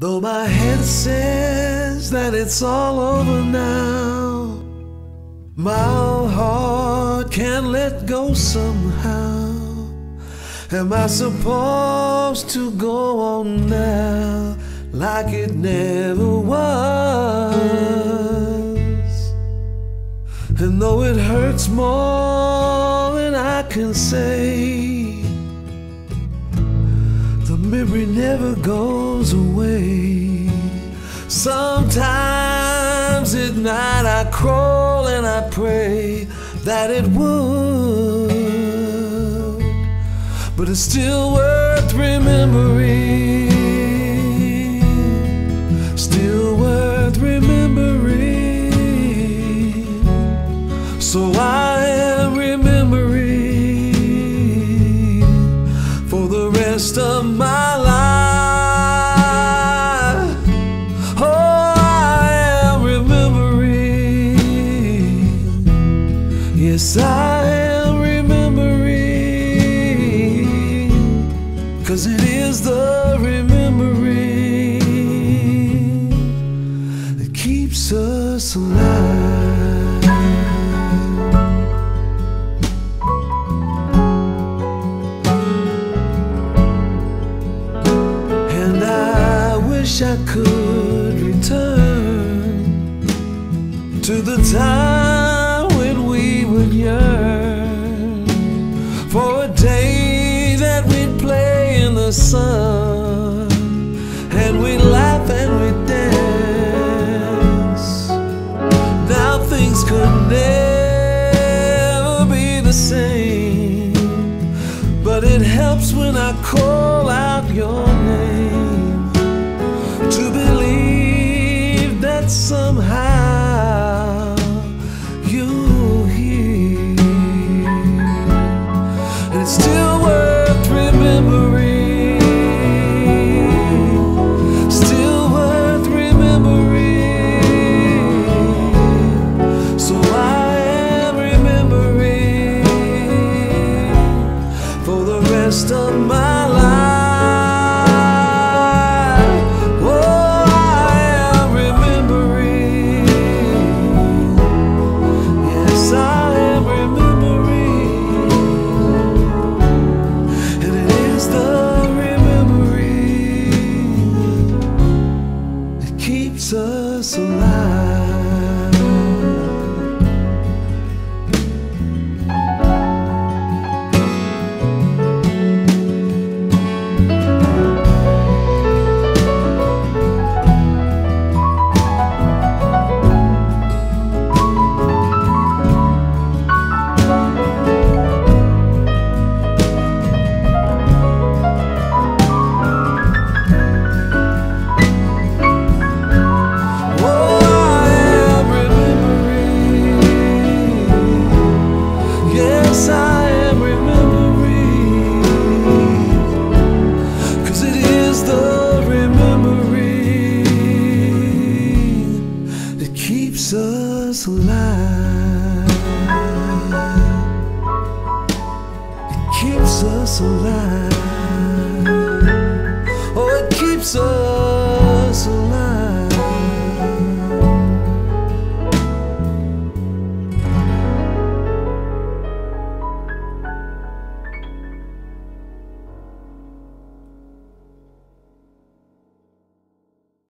Though my head says that it's all over now, my heart can't let go somehow. Am I supposed to go on now like it never was? And though it hurts more than I can say, the memory never goes away. Sometimes at night I crawl and I pray that it would, but it's still worth remembering, still worth remembering. So I am remembering for the rest of my life. Oh, I am remembering. Yes, I am remembering. 'Cause it is the remembering that keeps us alive. I could return to the time when we would yearn for a day that we'd play in the sun, and we'd laugh and we'd dance. Now things could never be the same, but it helps when I call out your name to believe that somehow you'll hear. And it's still worth remembering, still worth remembering. So I am remembering for the rest of my life. Us alive. Us alive. It keeps us alive. Oh, it keeps us.